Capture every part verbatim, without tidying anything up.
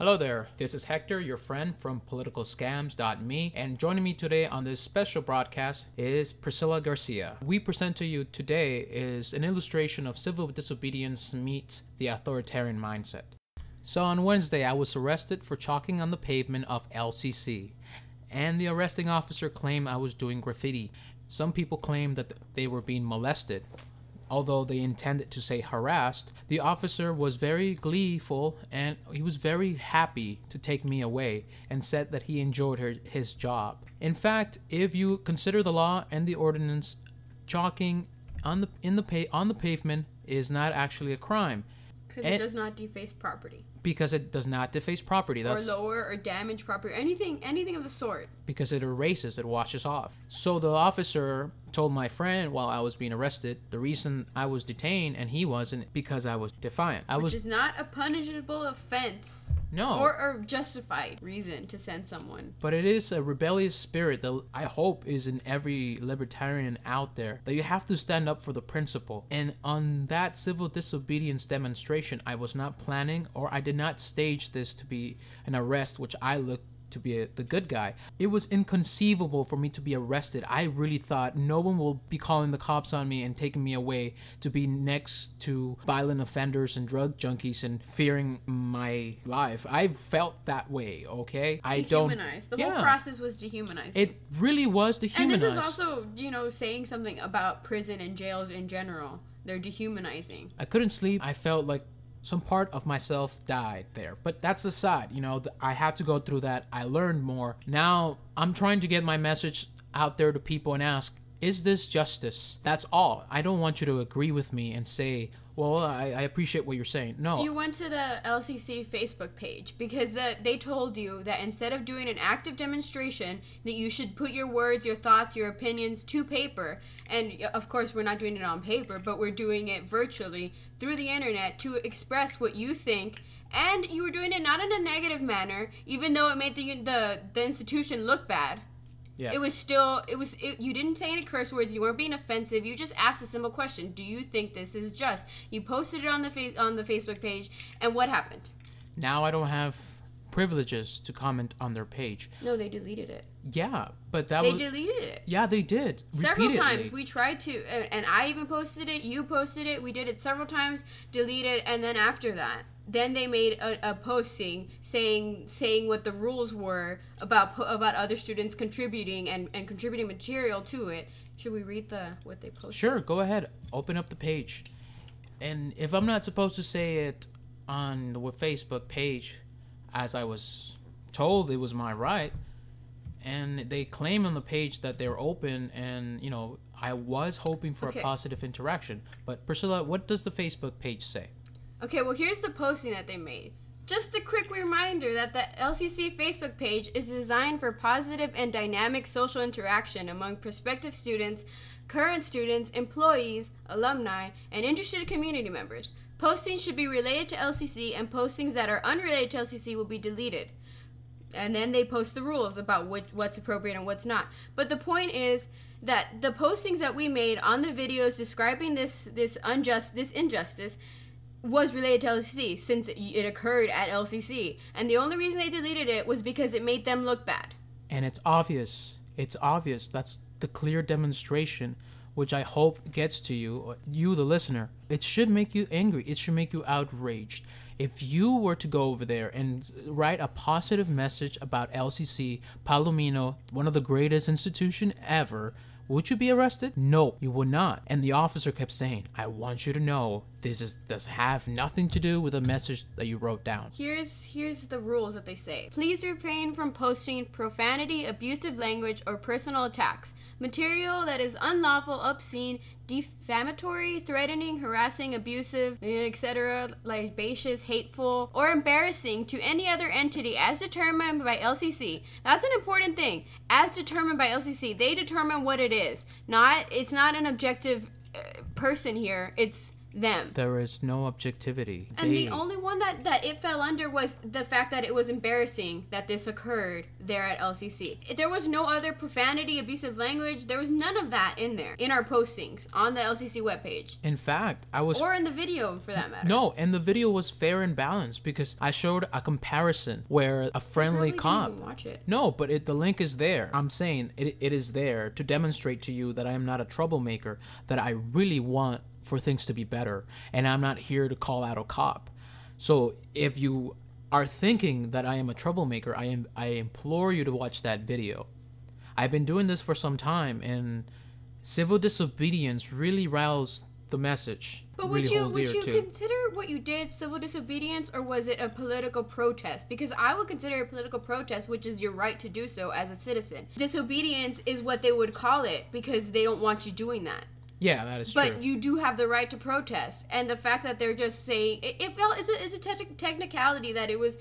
Hello there, this is Hector, your friend from political scams dot me, and joining me today on this special broadcast is Priscilla Garcia. We present to you today is an illustration of civil disobedience meets the authoritarian mindset. So on Wednesday, I was arrested for chalking on the pavement of L C C, and the arresting officer claimed I was doing graffiti. Some people claimed that they were being molested. Although they intended to say harassed, the officer was very gleeful and he was very happy to take me away and said that he enjoyed her, his job. In fact, if you consider the law and the ordinance, chalking on the, in the pa on the pavement is not actually a crime. Because it, it does not deface property. Because it does not deface property. That's, or lower or damage property, anything, anything of the sort. Because it erases, it washes off. So the officer told my friend while I was being arrested, the reason I was detained and he wasn't because I was defiant. I Which was, is not a punishable offense. No. Or a justified reason to send someone. But it is a rebellious spirit that I hope is in every libertarian out there, that you have to stand up for the principle. And on that civil disobedience demonstration, I was not planning or I did not stage this to be an arrest, which I looked to be a, the good guy. It was inconceivable for me to be arrested. I really thought no one will be calling the cops on me and taking me away to be next to violent offenders and drug junkies and fearing my life. I felt that way, okay? I don't... Dehumanized. The yeah. whole process was dehumanized. It really was dehumanized. And this is also, you know, saying something about prison and jails in general. They're dehumanizing. I couldn't sleep. I felt like some part of myself died there, but that's aside, you know, I had to go through that. I learned more. Now I'm trying to get my message out there to people and ask, is this justice? That's all. I don't want you to agree with me and say, well, I, I appreciate what you're saying. No. You went to the L C C Facebook page because the, they told you that instead of doing an active demonstration, that you should put your words, your thoughts, your opinions to paper. And of course, we're not doing it on paper, but we're doing it virtually through the internet to express what you think. And you were doing it not in a negative manner, even though it made the, the, the institution look bad. Yeah. It was still, it was, it, you didn't say any curse words, you weren't being offensive, you just asked a simple question, do you think this is just? You posted it on the, fa on the Facebook page, and what happened? Now I don't have privileges to comment on their page. No, they deleted it. Yeah, but that they was... They deleted it. Yeah, they did. Several times, we tried to, and I even posted it, you posted it, we did it several times, deleted, and then after that. Then they made a, a posting saying saying what the rules were about about other students contributing and, and contributing material to it. Should we read the what they posted? Sure, go ahead. Open up the page. And if I'm not supposed to say it on the Facebook page, as I was told it was my right, and they claim on the page that they're open and, you know, I was hoping for okay. a positive interaction. But Priscilla, what does the Facebook page say? Okay, well, here's the posting that they made. Just a quick reminder that the L C C Facebook page is designed for positive and dynamic social interaction among prospective students, current students, employees, alumni, and interested community members. Postings should be related to L C C, and postings that are unrelated to L C C will be deleted. And then they post the rules about what, what's appropriate and what's not. But the point is that the postings that we made on the videos describing this, this, unjust, this injustice was related to L C C since it occurred at L C C. And the only reason they deleted it was because it made them look bad. And it's obvious. It's obvious. That's the clear demonstration, which I hope gets to you, you the listener. It should make you angry. It should make you outraged. If you were to go over there and write a positive message about L C C, Palomino, one of the greatest institutions ever, would you be arrested? No, you would not. And the officer kept saying, I want you to know this is does have nothing to do with the message that you wrote down. Here's here's the rules that they say. Please refrain from posting profanity, abusive language, or personal attacks. Material that is unlawful, obscene, defamatory, threatening, harassing, abusive, et cetera, libacious, hateful, or embarrassing to any other entity as determined by L C C. That's an important thing. As determined by L C C, they determine what it is. Not, it's not an objective uh, person here. It's them. There is no objectivity. And they... the only one that, that it fell under was the fact that it was embarrassing that this occurred there at L C C. There was no other profanity, abusive language. There was none of that in there, in our postings, on the L C C webpage. In fact, I was... Or in the video, for that matter. No, and the video was fair and balanced because I showed a comparison where a friendly cop... You probably didn't even watch it. No, but it, the link is there. I'm saying it, it is there to demonstrate to you that I am not a troublemaker, that I really want for things to be better, and I'm not here to call out a cop. So if you are thinking that I am a troublemaker, I am I implore you to watch that video. I've been doing this for some time, and civil disobedience really riles the message. But would really you would you too. consider what you did civil disobedience, or was it a political protest? Because I would consider it a political protest, which is your right to do so as a citizen. Disobedience is what they would call it because they don't want you doing that. Yeah, that is but true. But you do have the right to protest, and the fact that they're just saying it, it felt it's a, it's a te technicality that it was,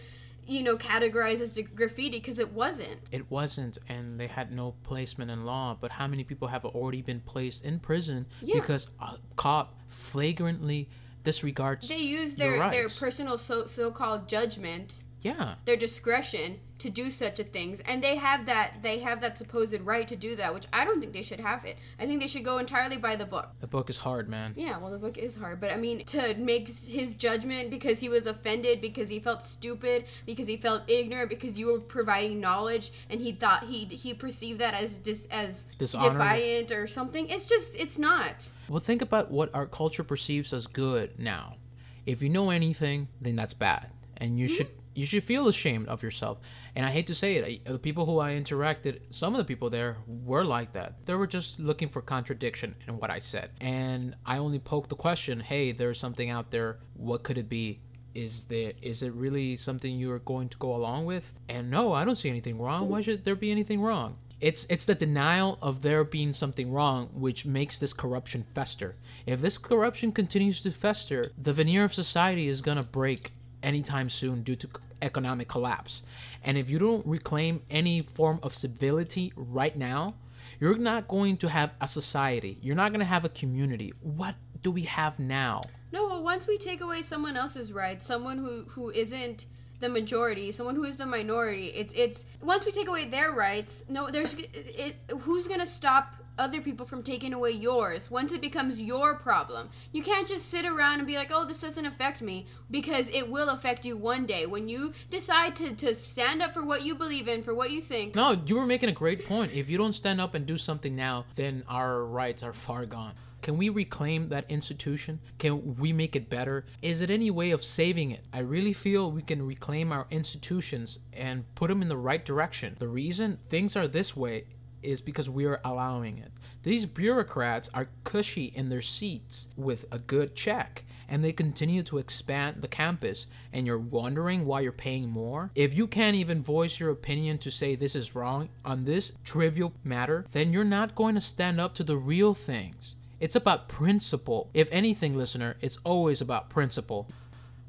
you know, categorized as graffiti because it wasn't. It wasn't, and they had no placement in law. But how many people have already been placed in prison yeah. because a cop flagrantly disregards? They use their your rights. their personal so so called judgment. Yeah. Their discretion to do such a things, and they have that they have that supposed right to do that, which I don't think they should have it. I think they should go entirely by the book. The book is hard, man. Yeah, well, the book is hard, but I mean, to make his judgment because he was offended, because he felt stupid, because he felt ignorant, because you were providing knowledge, and he thought he he perceived that as dis, as Dishonored. defiant or something. It's just it's not. Well, think about what our culture perceives as good now. If you know anything, then that's bad, and you mm-hmm. should. You should feel ashamed of yourself. And I hate to say it, I, the people who I interacted, some of the people there were like that. They were just looking for contradiction in what I said. And I only poked the question, hey, there's something out there. What could it be? Is there, is it really something you are going to go along with? And no, I don't see anything wrong. Why should there be anything wrong? It's it's the denial of there being something wrong which makes this corruption fester. If this corruption continues to fester, the veneer of society is gonna break anytime soon due to economic collapse. And if you don't reclaim any form of civility right now, you're not going to have a society. You're not going to have a community. What do we have now? No, well, once we take away someone else's rights, someone who who isn't the majority, someone who is the minority, it's it's once we take away their rights, no, there's it, who's going to stop other people from taking away yours once it becomes your problem? You can't just sit around and be like, oh, this doesn't affect me, because it will affect you one day when you decide to, to stand up for what you believe in, for what you think. No, you were making a great point. If you don't stand up and do something now, then our rights are far gone. Can we reclaim that institution? Can we make it better? Is it any way of saving it? I really feel we can reclaim our institutions and put them in the right direction. The reason things are this way is because we are allowing it. These bureaucrats are cushy in their seats with a good check, and they continue to expand the campus, and you're wondering why you're paying more? If you can't even voice your opinion to say this is wrong on this trivial matter, then you're not going to stand up to the real things. It's about principle. If anything, listener, it's always about principle.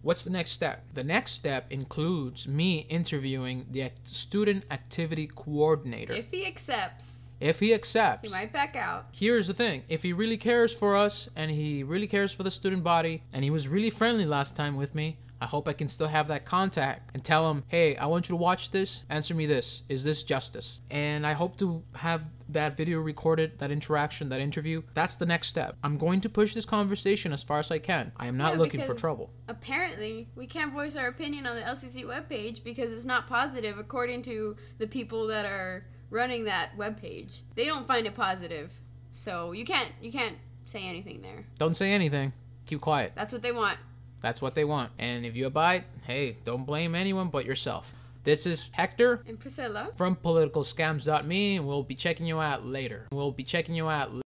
What's the next step? The next step includes me interviewing the act student activity coordinator. If he accepts. If he accepts. He might back out. Here's the thing. If he really cares for us, and he really cares for the student body, and he was really friendly last time with me, I hope I can still have that contact and tell him, hey, I want you to watch this. Answer me this. Is this justice? And I hope to have that video recorded, that interaction, that interview. That's the next step. I'm going to push this conversation as far as I can. I am not yeah, looking for trouble. Apparently, we can't voice our opinion on the L C C webpage because it's not positive according to the people that are running that webpage. They don't find it positive. So you can't, you can't say anything there. Don't say anything. Keep quiet. That's what they want. That's what they want. And if you abide, hey, don't blame anyone but yourself. This is Hector and Priscilla from political scams dot me, and we'll be checking you out later. We'll be checking you out later.